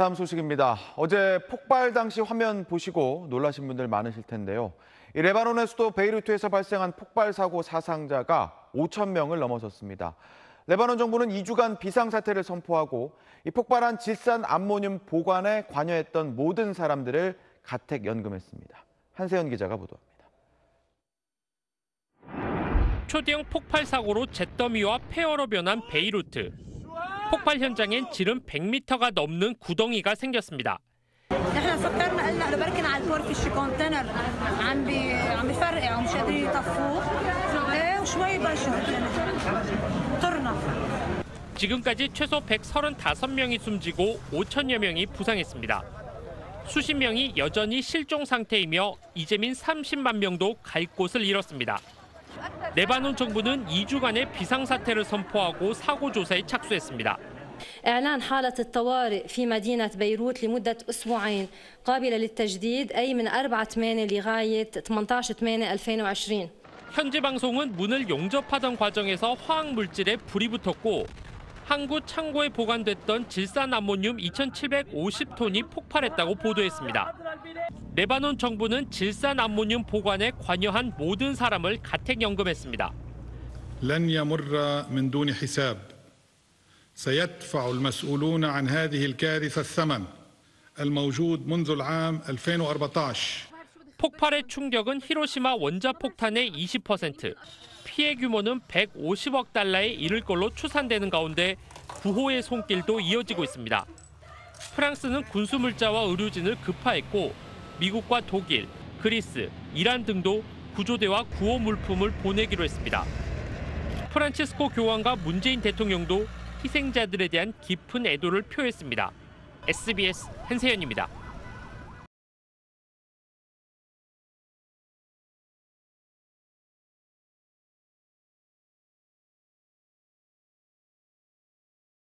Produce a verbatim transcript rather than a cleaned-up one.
다음 소식입니다. 어제 폭발 당시 화면 보시고 놀라신 분들 많으실 텐데요. 이 레바논의 수도 베이루트에서 발생한 폭발 사고 사상자가 오천 명을 넘어섰습니다. 레바논 정부는 이 주간 비상사태를 선포하고 이 폭발한 질산암모늄 보관에 관여했던 모든 사람들을 가택연금했습니다. 한세현 기자가 보도합니다. 초대형 폭발 사고로 잿더미와 폐허로 변한 베이루트. 폭발 현장엔 지름 백 미터가 넘는 구덩이가 생겼습니다. 지금까지 최소 백삼십오 명이 숨지고 오천여 명이 부상했습니다. 수십 명이 여전히 실종 상태이며 이재민 삼십만 명도 갈 곳을 잃었습니다. 레바논 정부는 이 주간의 비상사태를 선포하고 사고 조사에 착수했습니다. إعلان حالة الطوارئ في مدينة بيروت لمدة أسبوعين قابلة للتجديد أي من أربعة ثمانية لغاية ثمانية عشر ثمانية ألفين وعشرين. 현지 방송은 문을 용접하던 과정에서 화학 물질에 불이 붙었고 항구 창고에 보관됐던 질산암모늄 이천칠백오십 톤이 폭발했다고 보도했습니다. 레바논 정부는 질산암모늄 보관에 관여한 모든 사람을 가택연금했습니다. لن يمر من دون حساب. سيدفع المسؤولون عن هذه الكارثة الثمن الموجود منذ العام ألفين وأربعة عشر. 폭발의 충격은 히로시마 원자폭탄의 이십 퍼센트, 피해 규모는 백오십억 달러에 이를 걸로 추산되는 가운데 구호의 손길도 이어지고 있습니다. 프랑스는 군수물자와 의료진을 급파했고 미국과 독일, 그리스, 이란 등도 구조대와 구호 물품을 보내기로 했습니다. 프란치스코 교황과 문재인 대통령도 희생자들에 대한 깊은 애도를 표했습니다. 에스비에스 한세현입니다.